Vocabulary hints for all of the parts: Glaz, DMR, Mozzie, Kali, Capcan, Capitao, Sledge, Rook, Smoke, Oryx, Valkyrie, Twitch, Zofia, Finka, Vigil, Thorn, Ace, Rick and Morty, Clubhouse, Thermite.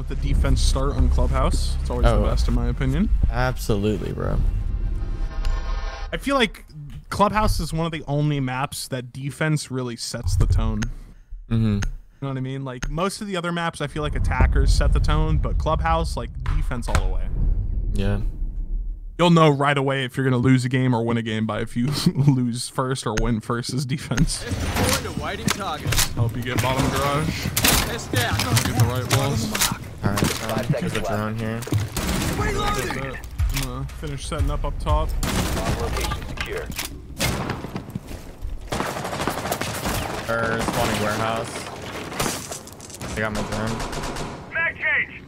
with the defense start on Clubhouse. It's always the best in my opinion. Absolutely, bro. I feel like Clubhouse is one of the only maps that defense really sets the tone. Mm-hmm. You know what I mean? Like most of the other maps, I feel like attackers set the tone, but Clubhouse, like defense all the way. Yeah. You'll know right away if you're going to lose a game or win a game by if you lose first or win first is defense. Hope you get bottom garage. Get the right walls. All right, there's a drone here. I'm going to finish setting up top. Location secure. Spawning warehouse. I got my drone. Mag change!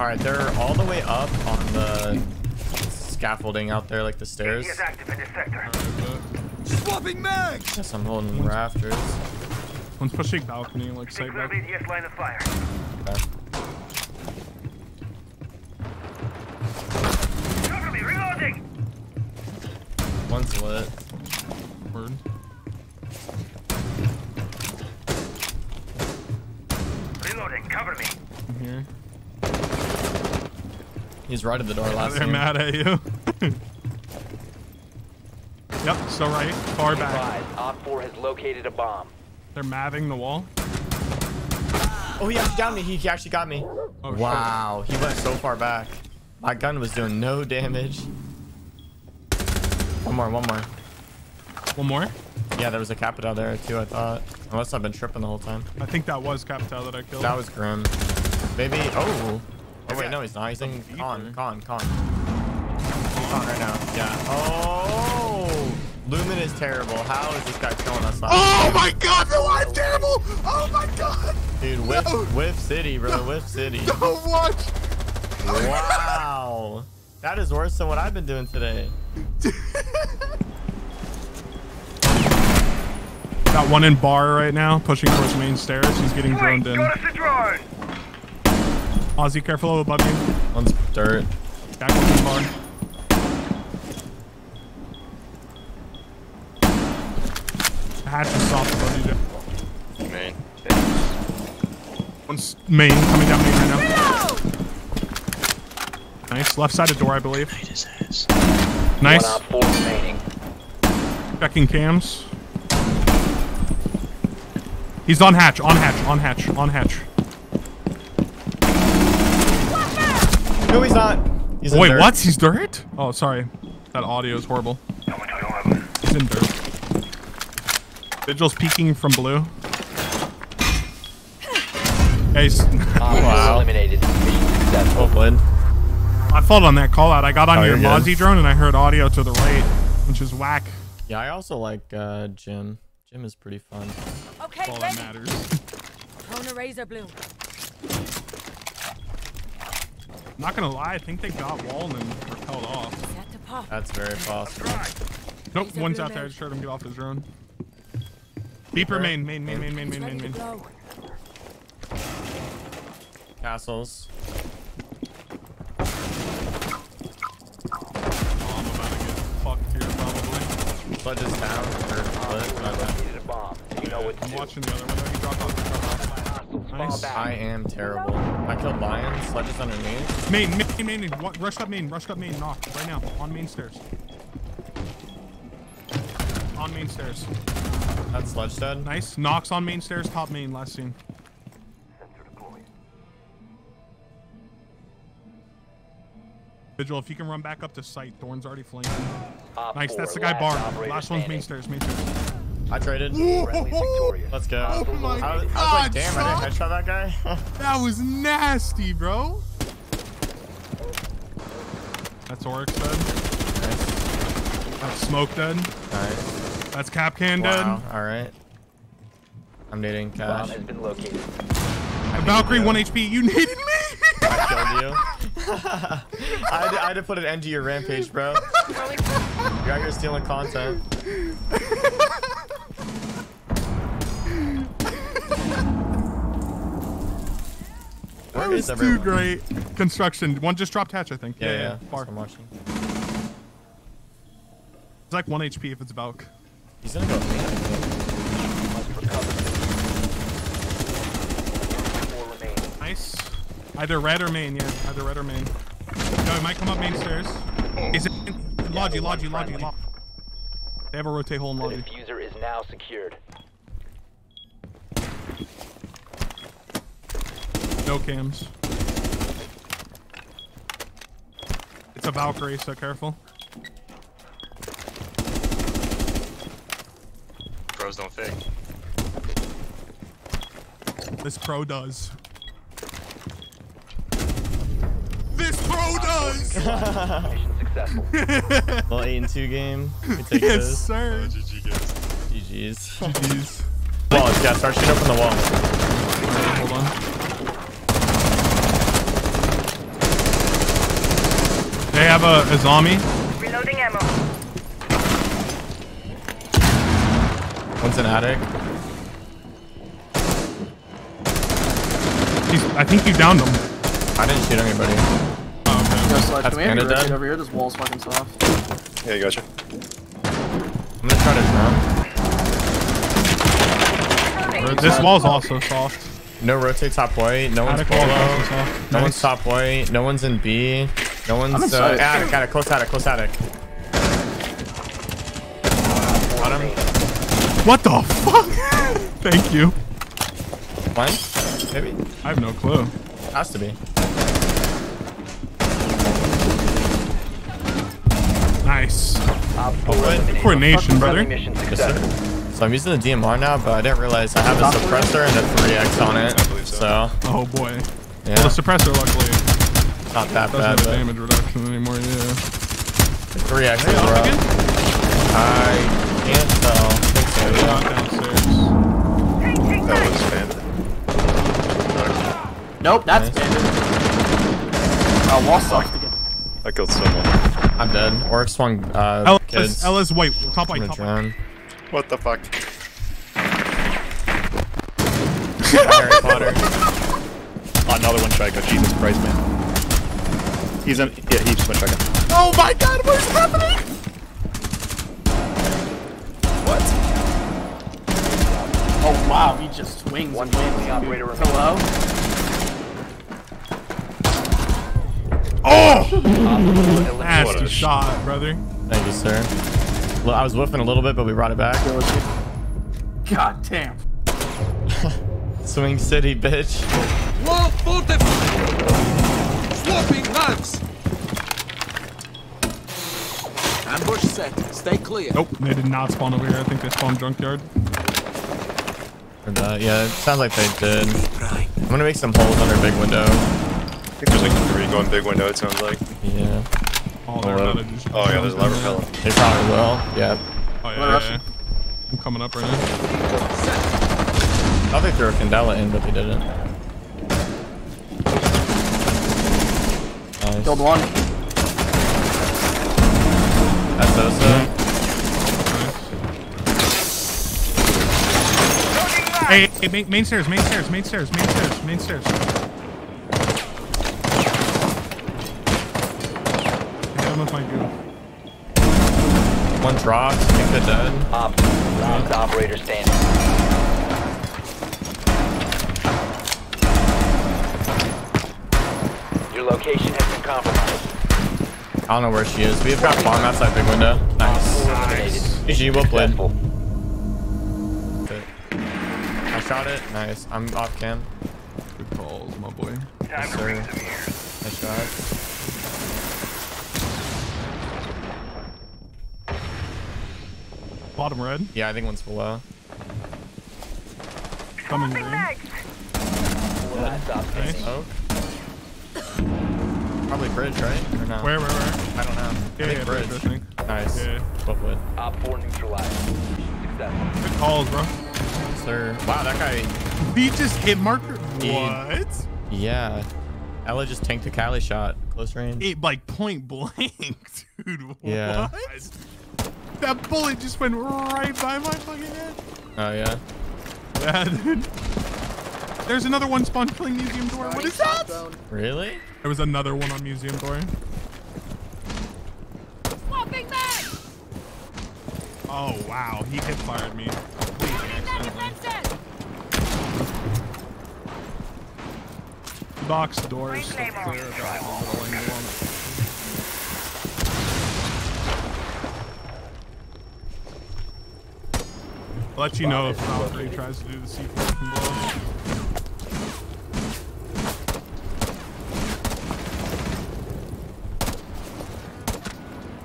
Alright, they're all the way up on the scaffolding out there, like the stairs. He is active in this sector. Swapping mags! Yes, I'm holding rafters. One's pushing balcony, like side back. ADS line of fire. Okay. Cover me, reloading! One's lit. Word. Reloading, cover me. I'm here. He's right at the door last time. They're mad at you. Yep, so right. Far back. Op 4 has located a bomb. They're matting the wall. Oh, he actually got me. He actually got me. Oh, wow, shit. He went so far back. My gun was doing no damage. One more. One more? Yeah, there was a Capitao there too, I thought. Unless I've been tripping the whole time. I think that was Capitao that I killed. That was Grim. Maybe. Oh. Oh wait, no, he's not. He's in con. He's on right now. Yeah. Oh! Lumen is terrible. How is this guy killing us? Oh my god, no, I'm terrible! Oh my god! Dude, whiff city, bro. No. Whiff city. Don't watch! Wow. That is worse than what I've been doing today. Got one in bar right now, pushing towards main stairs. He's getting droned in. Got us a drone! Mozzie, careful above you. One's dirt. Back on the bar. The hatch is soft above you. Main. One's main, coming down main right now. No! Nice. Left side of door, I believe. Nice. One up, four remaining. Checking cams. He's on hatch, on hatch, on hatch, on hatch. No, he's not. He's in dirt. Wait, what? He's dirt? Oh, sorry. That audio is horrible. He's in dirt. Vigil's peeking from blue. Ace. Wow. Eliminated. Successful. I followed on that call out. I got on your Mozzie drone and I heard audio to the right, which is whack. Yeah, I also like Jim. Jim is pretty fun. Okay, that's all that matters. Cone razor blue. I'm not gonna lie, I think they got walled and repelled off. That's very possible. Nope, one's out there. I just heard him get off his drone. Beeper main. Castles. Oh, I'm about to get fucked here, probably. Sledge is down. I'm watching the other one. He dropped off. Nice. I am terrible. I killed Lion. Sledge is underneath. Main. Rush up main. Knock. Right now. On main stairs. That's Sledge dead. Nice. Knocks on main stairs. Top main. Last scene. Vigil, if you can run back up to site. Thorn's already flanking. Nice. That's the guy bar. Last one's main stairs. I traded. Let's go. Oh my god. I was like, damn, I didn't headshot that guy. That was nasty, bro. That's Oryx dead. Nice. That's Smoke dead. Nice. That's Capcan dead. Alright. I'm needing cash. Bomb has been located. Valkyrie, 1 HP. You needed me. I killed you. I had to put an end to your rampage, bro. You're out here stealing content. That was too great. Construction. One just dropped hatch, I think. Yeah. I'm watching. It's like 1 HP if it's Valk. He's gonna go. Nice. Either red or main, yeah. Either red or main. No, he might come up main stairs. Is it Lodgy, Lodgy, Lodgy, Lodgy. They have a rotate hole in Lodgy. The diffuser is now secured. No cams. It's a Valkyrie, so careful. Pros don't fake. This pro does. This pro does! Mission successful. Well, 8-2 game. Yes, sir. Oh, GG guys. GG's. GG's. Walls, yeah, start shooting up from the wall. Hold on. They have a zombie. Reloading ammo. One's an attic. I think you downed him. I didn't shoot anybody. Oh, okay. That's Canada dead. Over here, this wall's fucking soft. Yeah, you gotcha. I'm gonna try to jump. This wall's also soft. No rotate top white. No one's below. No one's top white. No one's in B. No one's attic, attic, close attic, close attic. Got him. What the fuck? Thank you. Mine? Maybe? I have no clue. Has to be. Nice. Coordination, brother. Yes, sir. So I'm using the DMR now, but I didn't realize I have a suppressor and a 3x on it. So. Oh boy. Yeah. Well, the suppressor luckily. Not that bad. Doesn't have a damage reduction anymore, yeah. 3x is rough. I can't tell. I think so, yeah. That was bandit. Nope, that's bandit. Oh, wall sucked again. I killed someone. I'm dead. Oryx swung, kids. Ella's white. Top white, top white. What the fuck? Harry Potter. Another one strike. Jesus Christ, man. He's in. Yeah, he's just went back up. Oh my god, what is happening? What? Oh wow, he just swings. One way the operator. Hello? Oh! Nasty shot, brother. Thank you, sir. Well, I was whiffing a little bit, but we brought it back. God damn. Swing City, bitch. Whoa, ambush set. Stay clear. Nope, they did not spawn over here. I think they spawned Junkyard. Yeah, it sounds like they did. I'm gonna make some holes under big window. I think there's like 3 going big window. It sounds like. Yeah. Oh, yeah, there's a lot of repelling. They probably will. Yeah. Oh yeah. I'm coming up right now. I thought they threw a Candela in, but they didn't. Nice. Killed one. That's us. Hey, hey, main stairs, main stairs, main stairs, main stairs, main stairs. I hit him with my goo. One dropped. Finka dead. The operator standing. Location has been compromised. I don't know where she is. We have got bomb outside big window. Nice. GG, well played. I shot it. Nice. I'm off cam. Good calls, my boy. Yes, sir. Nice shot. Bottom red? Yeah, I think one's below. Coming in. Nice. Oh. Probably bridge, right? Or no? Where? I don't know. Yeah, big bridge. I think. Nice. What? Op 4 neutralized. Good calls, bro. Yes, sir. Wow, that guy. He just hit marker. What? Yeah. Ella just tanked a Kali shot. Close range. It like point blank, dude. Yeah. What? That bullet just went right by my fucking head. Oh yeah. Yeah, dude. There's another one spawned killing museum door. What is that? Really? There was another one on museum door. Swapping back! Oh, wow. He hip fired me. Box doors still clear. I'll go in the moment. I'll let you know if Valkyrie tries to do the C4 from below.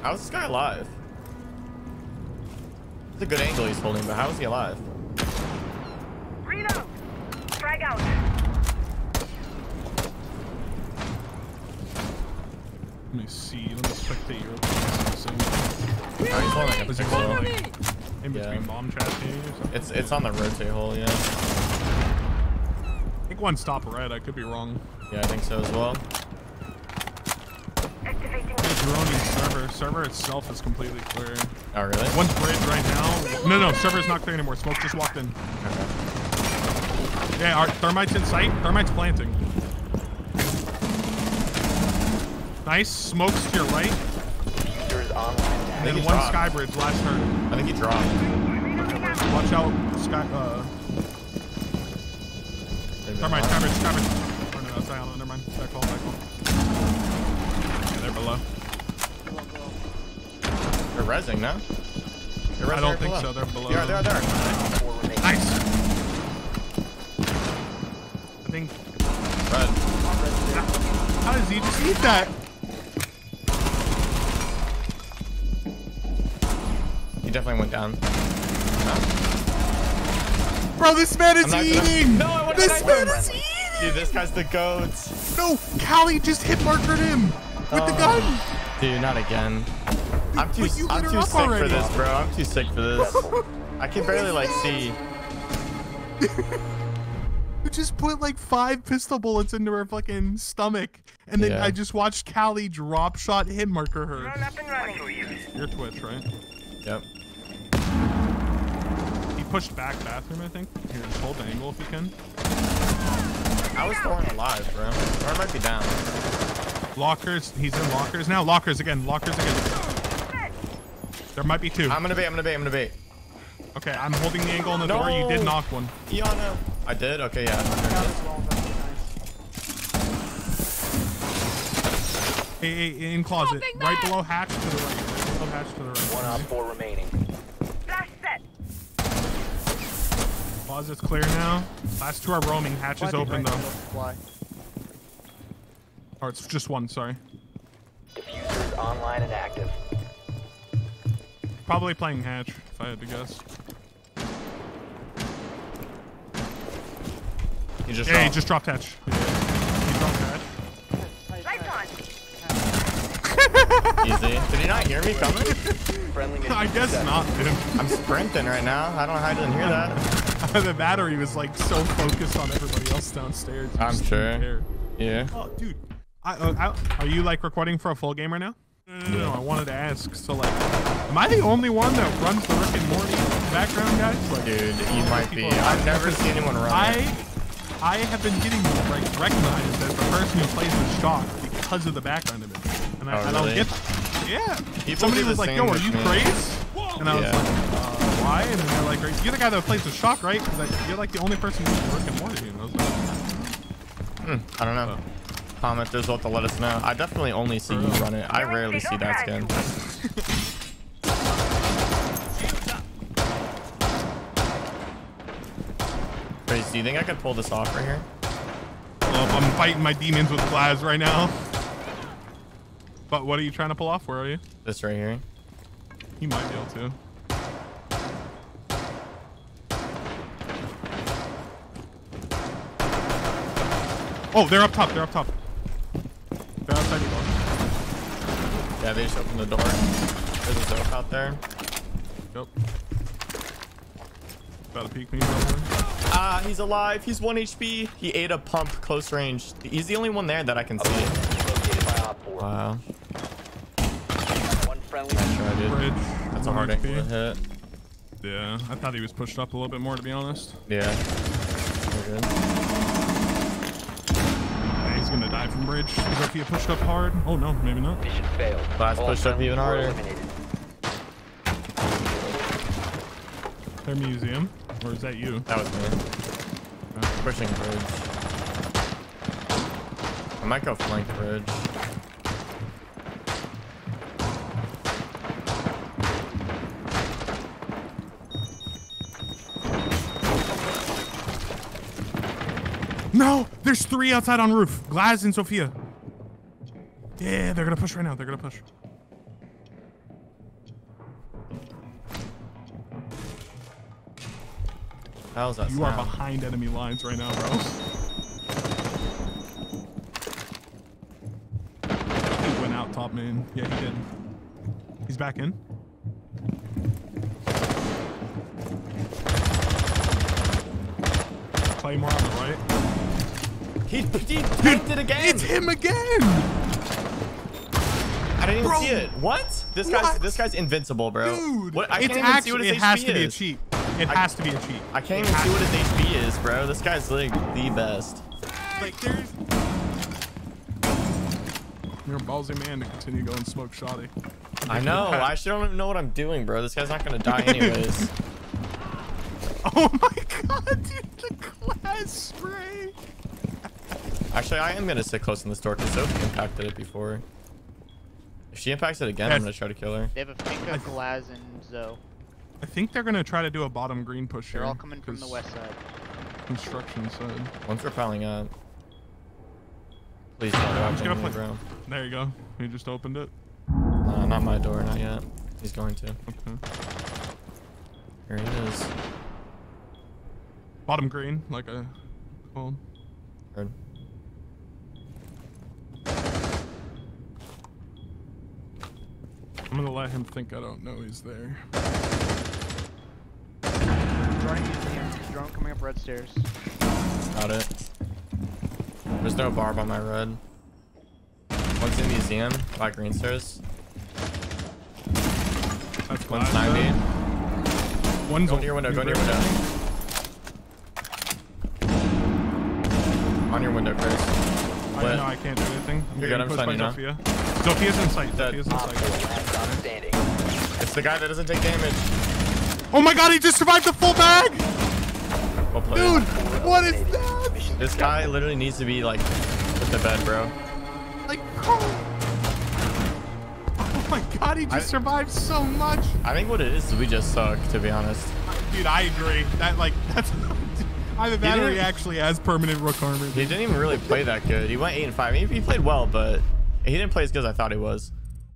How's this guy alive? It's a good angle he's holding, but how is he alive? Reload! Frag out! Let me see. Let me spectate your opponent. Alright, he's holding a pixel hole. In between bomb trash here or something? It's on the rotate hole, yeah. I think one stop red, I could be wrong. Yeah, I think so as well. Activating server itself is completely clear. Oh really? One's bridge right now. No, server's not clear anymore. Smoke just walked in. Okay. Yeah, our Thermite's in sight. Thermite's planting. Nice. Smoke's to your right. There's online. And then one sky bridge last turn. I think he dropped. Watch out, sky bridge. Oh no, that's Ion, never mind. Back wall. Yeah, they're below. They're rezzing, no? I don't think so, they're below. Yeah, they're. Nice! I think... Red. How does he just eat that? Definitely went down. No. Bro, this man is eating! No, this man is eating! Dude, this guy's the goat. No, Kali just hit markered him with the gun. Dude, not again. I'm too sick already. For this, bro. I'm too sick for this. I can barely, like, see. You just put, like, 5 pistol bullets into her fucking stomach. And then I just watched Kali drop shot hit marker her. Run up and running. Your Twitch, right? Yep. He pushed back bathroom, I think. Here, just hold the angle if you can. I was throwing alive, bro. Or I might be down. Lockers. He's in lockers now. Lockers again. There might be 2. I'm gonna bait. Okay, I'm holding the angle on the door. You did knock one. Iana. I did? Okay, yeah. Hey, in closet. Right below hatch to the right. To the right. 1 op 4 remaining. Last set. Closet's clear now. Last 2 are roaming. Hatch is open though. Fly. Or it's just 1. Sorry. Diffuser's online and active. Probably playing hatch if I had to guess. You just he just dropped hatch. Easy. Did he not hear me coming? I guess not, dude. I'm sprinting right now. I don't know how I didn't hear that. The battery was like so focused on everybody else downstairs. I'm sure. Yeah. Oh, dude. Are you like recording for a full game right now? No, I wanted to ask. So like, am I the only one that runs the Rick and Morty background, guys? Like, dude, you might be. I've never seen anyone run. I have been getting like recognized as the person who plays with shock because of the background of it. And I don't get that. Yeah. Somebody was like, yo, are you crazy? And I was like, why? And they're like, you're the guy that plays the shock, right? Because you're like the only person who's working more than you. And I was like, I don't know. Comment those to let us know. I definitely only see you run it. I rarely see that skin. Crazy, do you think I could pull this off right here? I'm fighting my demons with Glaz right now. But what are you trying to pull off? Where are you? This right here. You might be able to. Oh, they're up top. They're outside the door. Yeah, they just opened the door. There's a dope out there. Yep. About to peek me. Ah, he's alive. He's 1 HP. He ate a pump close range. He's the only one there that I can see. Wow. One friendly. That's a hard angle to hit. Yeah, I thought he was pushed up a little bit more, to be honest. Yeah. Good. Yeah, he's gonna die from bridge. Zofia pushed up hard. Oh no, maybe not. Mission failed. Last pushed up even harder. their museum. Or is that you? That was me. Oh. Pushing bridge. I might go flank bridge. No! There's three outside on roof. Glaz and Zofia. Yeah, they're gonna push right now. They're gonna push. How's that? You sound? Are behind enemy lines right now, bro. He went out top main. Yeah, he did. He's back in. Claymore on the right. He tanked it again. It's him again. I didn't even see it. What? This guy's invincible, bro. Dude, what? I can't even see what his HP is. It has to be a cheat. It has to be a cheat. I can't even see what his HP is, bro. This guy's like the best. Like there's. You're a ballsy man to continue going smoke shoddy. I know. I actually don't even know what I'm doing, bro. This guy's not gonna die anyways. Oh my god, dude! The class spray. Actually, I am gonna sit close in this door because Sophie impacted it before. If she impacts it again, I'm gonna try to kill her. They have a Finka, Glaz, and Zo. I think they're gonna try to do a bottom green push here. They're all coming from the west side. Construction side. Once we're piling up. Please don't. I'm just gonna play. There you go. He just opened it. No, not my door, not yet. He's going to. Okay. Here he is. Bottom green, like a cold. Heard. I'm gonna let him think I don't know he's there. Drone coming up red stairs. Got it. There's no barb on my red. One's in the museum by green stairs. That's 190. One's go to your window. Go to your window. On your window, Chris. I know I can't do anything. You're good. I'm signing up. Zofia's in sight. Zofia's in sight. It's the guy that doesn't take damage. Oh my god, he just survived the full bag! Well played. Dude, what is that? This guy literally needs to be like put to bed, bro. Like, oh my god, he just survived so much. I think what it is we just suck, to be honest. Dude, I agree. That like that's either that or he actually has permanent Rook armor. He didn't even really play that good. He went 8-5. He played well, but he didn't play as good as I thought he was.